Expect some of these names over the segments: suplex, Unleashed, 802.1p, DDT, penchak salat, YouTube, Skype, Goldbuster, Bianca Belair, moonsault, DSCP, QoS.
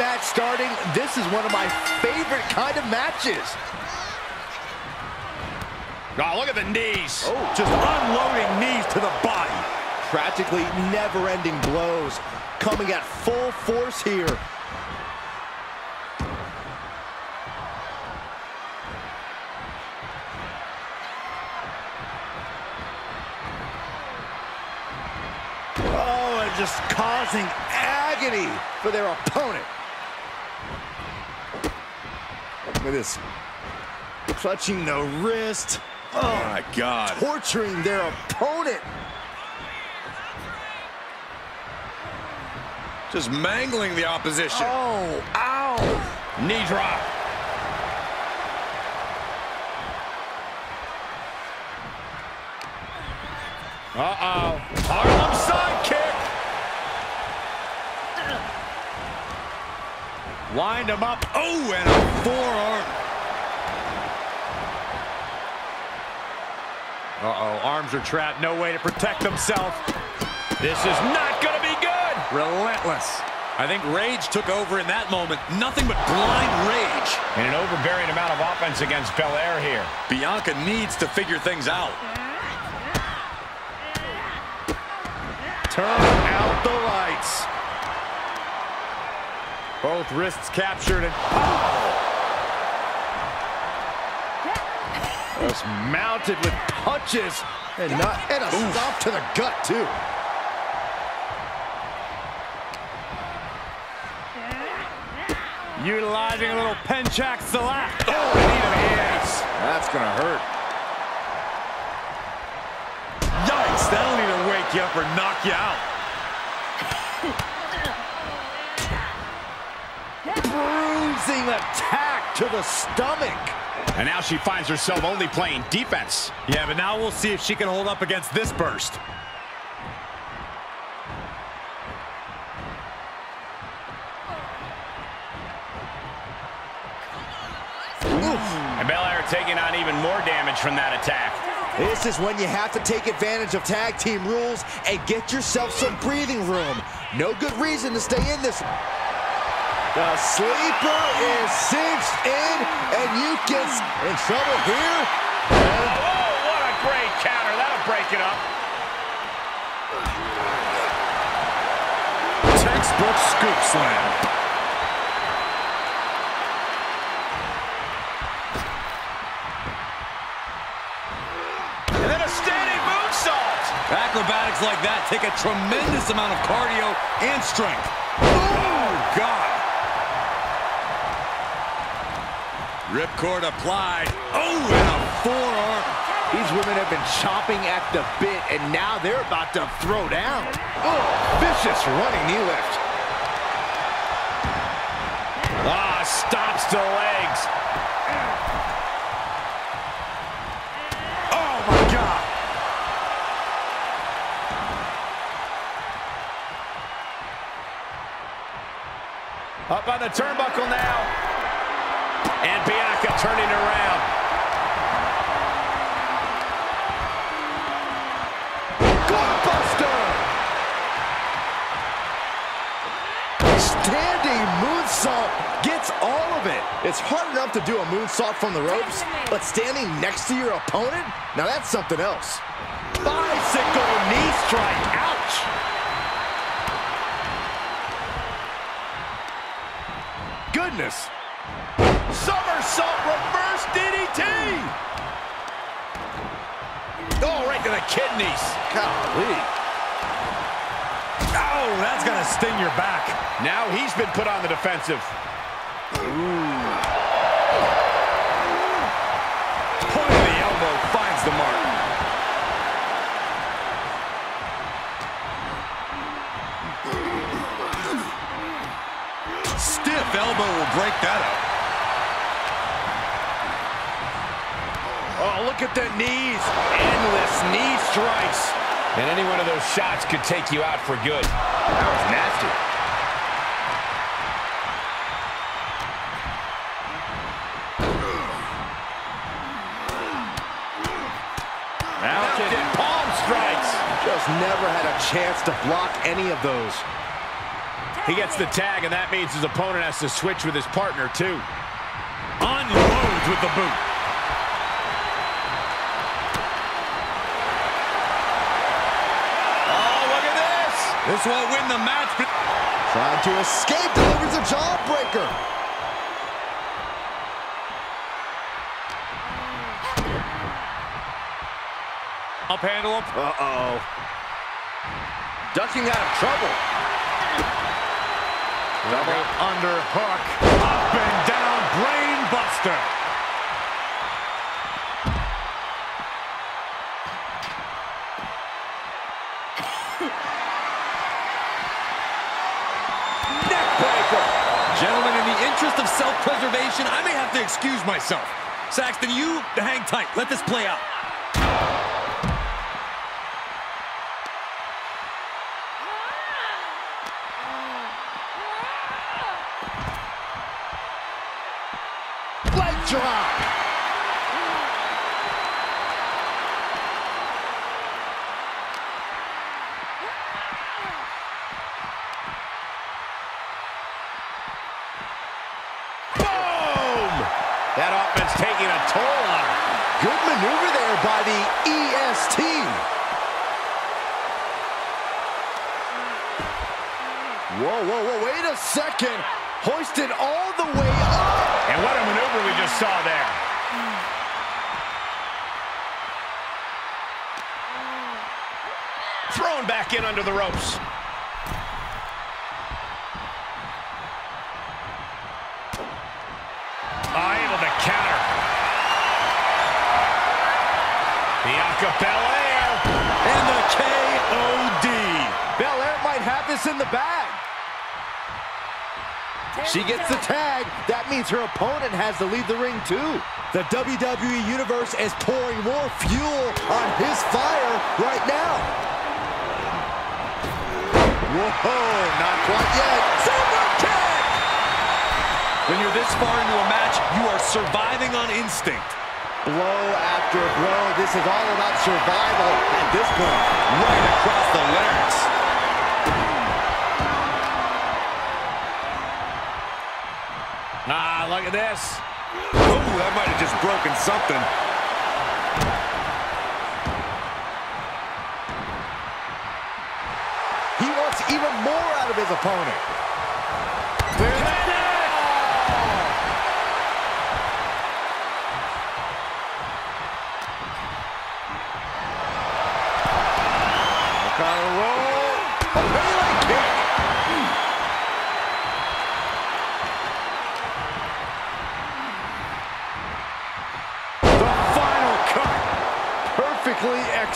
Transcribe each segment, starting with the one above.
match starting. This is one of my favorite kind of matches. Oh, look at the knees. Oh. Just unloading knees to the body. Practically never-ending blows coming at full force here. Oh, and just causing agony for their opponent. Look at this. Clutching the wrist. Oh, my God. Torturing their opponent. Just mangling the opposition. Oh, ow. Knee drop. Uh-oh. Arm side kick. Lined him up. Oh, and a forearm. Uh-oh, arms are trapped, no way to protect themselves. This is not gonna be good. Relentless. I think rage took over in that moment. Nothing but blind rage. And an overbearing amount of offense against Belair here. Bianca needs to figure things out. Turn out the lights. Both wrists captured and... Oh! Just mounted with punches and a stop to the gut, too. Utilizing a little penchak salat. Oh, yes. That's going to hurt. Yikes, that'll either wake you up or knock you out. Bruising attack to the stomach. And now she finds herself only playing defense. Yeah, but now we'll see if she can hold up against this burst. Oof. And Belair taking on even more damage from that attack. This is when you have to take advantage of tag team rules and get yourself some breathing room. No good reason to stay in this. The sleeper is cinched in, and you get in trouble here. Oh, what a great counter. That'll break it up. Textbook scoop slam. And then a standing moonsault. Acrobatics like that take a tremendous amount of cardio and strength. Oh, God. Ripcord applied. Oh, and a forearm. These women have been chomping at the bit, and now they're about to throw down. Oh, vicious running knee lift. Ah, stops the legs. Oh, my God. Up on the turnbuckle now. And Bianca turning around. Goldbuster! Standing moonsault gets all of it. It's hard enough to do a moonsault from the ropes, but standing next to your opponent? Now that's something else. Bicycle knee strike. Ouch! Goodness. Somersault reverse DDT! Oh, right to the kidneys. Golly. Oh, that's gonna sting your back. Now he's been put on the defensive. Ooh. Point of the elbow finds the mark. Stiff elbow will break that up. Oh, look at the knees. Endless knee strikes. And any one of those shots could take you out for good. That was nasty. Mounted palm strikes. Just never had a chance to block any of those. He gets the tag, and that means his opponent has to switch with his partner, too. Unloads with the boot. Oh, look at this. This will win the match. Trying to escape, delivers a jawbreaker. Up handle him. Uh-oh. Ducking out of trouble. Double under hook. Up and down, brain buster. Neck breaker. Gentlemen, in the interest of self-preservation, I may have to excuse myself. Saxton, you hang tight. Let this play out. Drop. Boom! That offense taking a toll on her. Good maneuver there by the EST. Whoa, whoa, whoa, wait a second. Hoisted all the way up. And what a maneuver we just saw there. Thrown back in under the ropes. Able to counter. Bianca Belair. And the KOD. Belair might have this in the bag. She gets the tag. That means her opponent has to leave the ring, too. The WWE Universe is pouring more fuel on his fire right now. Whoa, not quite yet. Super kick! When you're this far into a match, you are surviving on instinct. Blow after blow. This is all about survival at this point. Right across the larynx. Ah, look at this. Ooh, that might have just broken something. He wants even more out of his opponent. Look on a roll. A melee kick.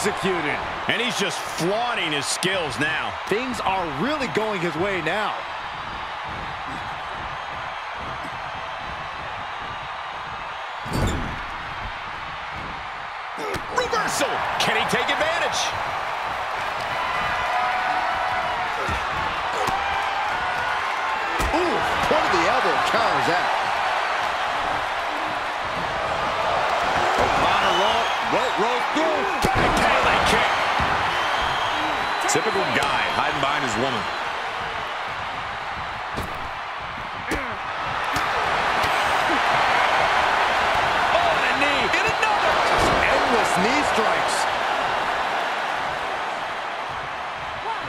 Executed. And he's just flaunting his skills now. Things are really going his way now. Reversal! Can he take advantage? Ooh, point of the elbow counters out. Roll through, back kick. Typical guy hiding behind his woman. Oh, the knee, and another. Just endless knee strikes. One.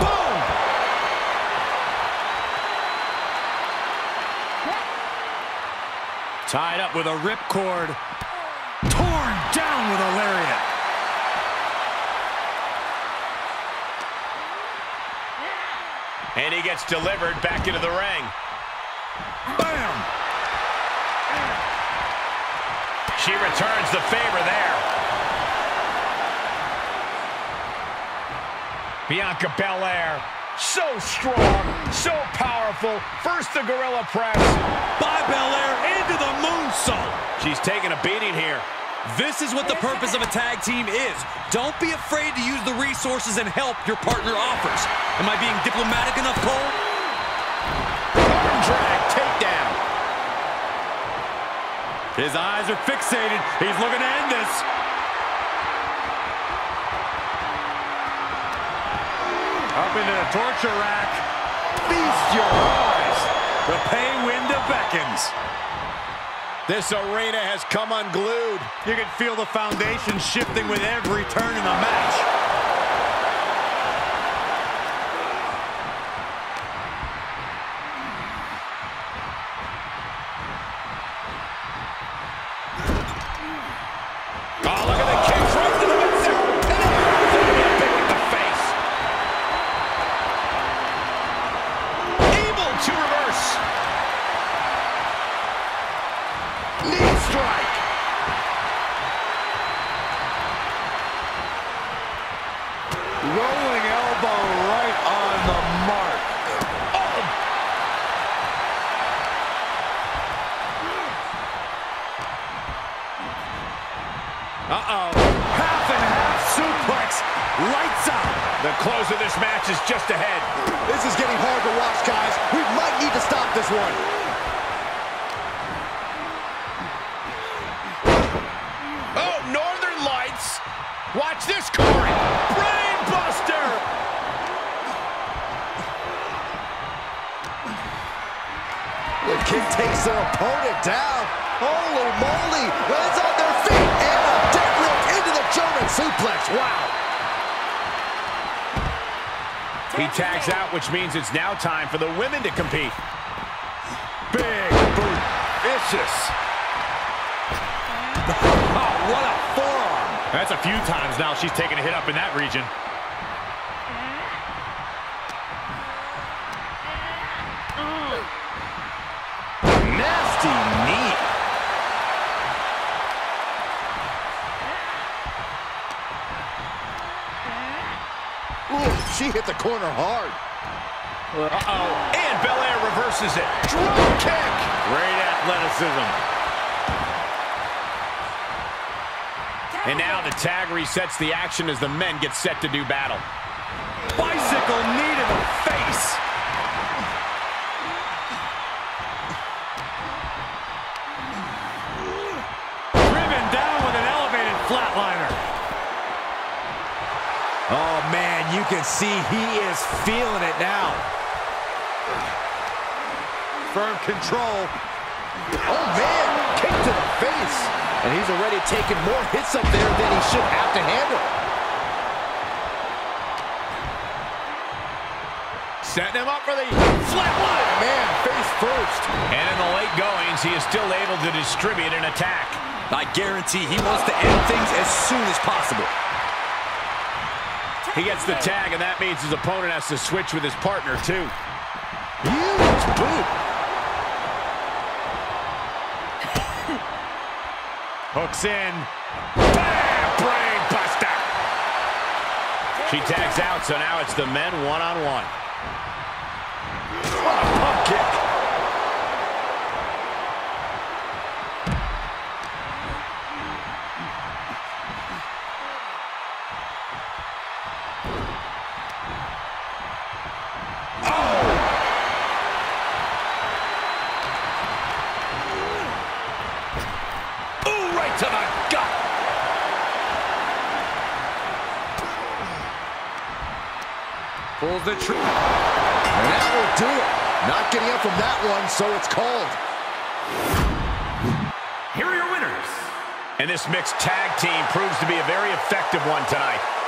Boom. Tied up with a ripcord. Torn down with a lariat. And he gets delivered back into the ring. Bam! She returns the favor there. Bianca Belair. So strong, so powerful. First the gorilla press. By Belair into the moonsault. She's taking a beating here. This is what the purpose of a tag team is. Don't be afraid to use the resources and help your partner offers. Am I being diplomatic enough, Cole? Arm drag, takedown. His eyes are fixated. He's looking to end this. Up into the torture rack. Feast your eyes. The pay window beckons. This arena has come unglued. You can feel the foundation shifting with every turn in the match. Rolling elbow right on the mark. Oh. Uh-oh. Half and half suplex. Lights out. The close of this match is just ahead. This is getting hard to watch, guys. We might need to stop this one. Watch this, Corey! Brain buster! The kick takes their opponent down. Holy moly! Lands on their feet and a deadlift into the German suplex. Wow! He tags out, which means it's now time for the women to compete. Big boot. Vicious. Oh, what a forearm! That's a few times now she's taken a hit up in that region. Nasty knee. Ooh, she hit the corner hard. Uh-oh. And Belair reverses it. Drop kick. Great athleticism. And now the tag resets the action as the men get set to do battle. Bicycle knee to the face. Driven down with an elevated flatliner. Oh, man, you can see he is feeling it now. Firm control. Oh, man, kick to the face. And he's already taken more hits up there than he should have to handle. Setting him up for the flatline. Man, face first. And in the late goings, he is still able to distribute an attack. I guarantee he wants to end things as soon as possible. He gets the tag, and that means his opponent has to switch with his partner, too. Huge boot. Hooks in. Bam! Brain buster! She tags out, so now it's the men one-on-one. What a pump kick! To the gut. Pulls the trigger. And that will do it. Not getting up from that one, so it's called. Here are your winners. And this mixed tag team proves to be a very effective one tonight.